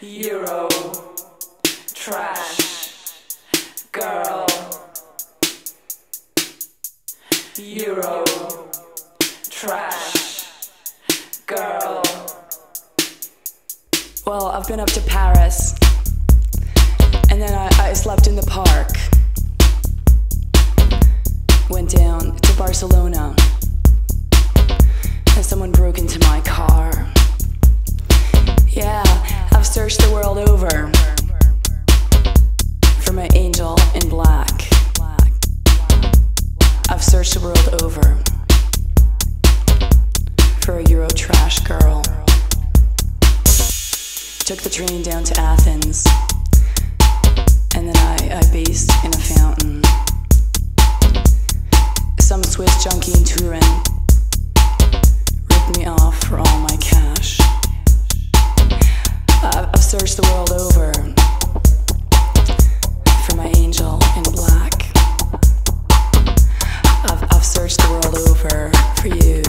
Euro, trash, girl. Euro, trash, girl. Well, I've been up to Paris, and then I slept in the park. Went down to Barcelona, and someone broke into my car. Yeah, I've searched the world over for my angel in black. I've searched the world over for a Euro trash girl. Took the train down to Athens, and then I based in a fountain. Some Swiss junkie in Turin ripped me off for all my cash. I've searched the world over for my angel in black. I've searched the world over for you,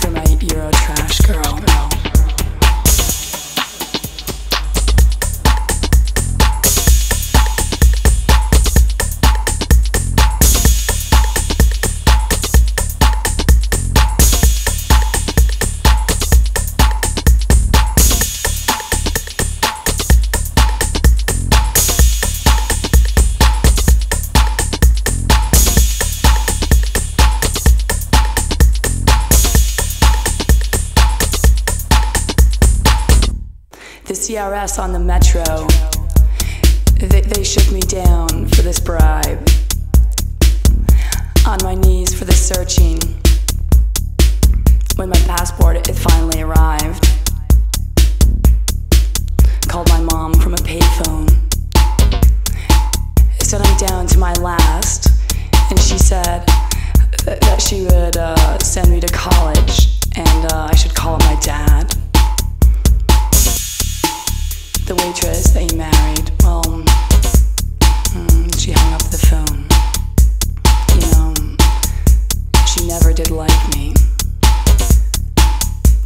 for my Euro trash girl. CRS on the metro, they shook me down for this bribe. On my knees for the searching, when my passport, it finally arrived. Called my mom from a payphone, said I'm down to my last, and she said that she would send me to college, and I should call up my dad. The waitress that he married, well, she hung up the phone. You know, she never did like me,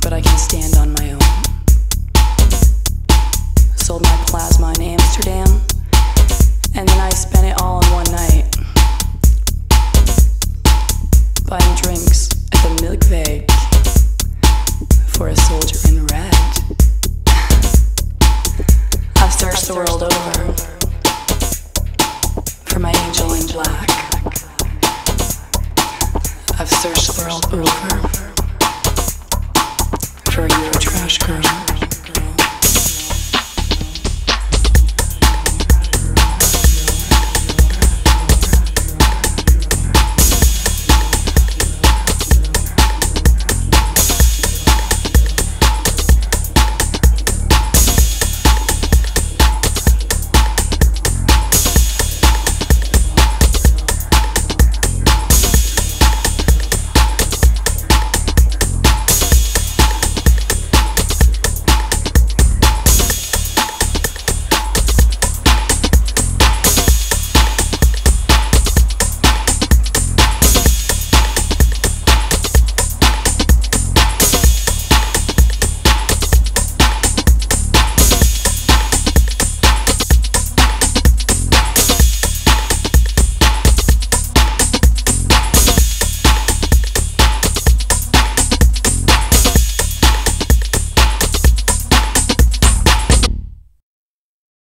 but I can stand on my own. Sold my plasma in Amsterdam, and then I spent it all in one night, buying drinks at the Milkveeg for a soldier in red. I've searched the world over for my angel in black. I've searched the world over.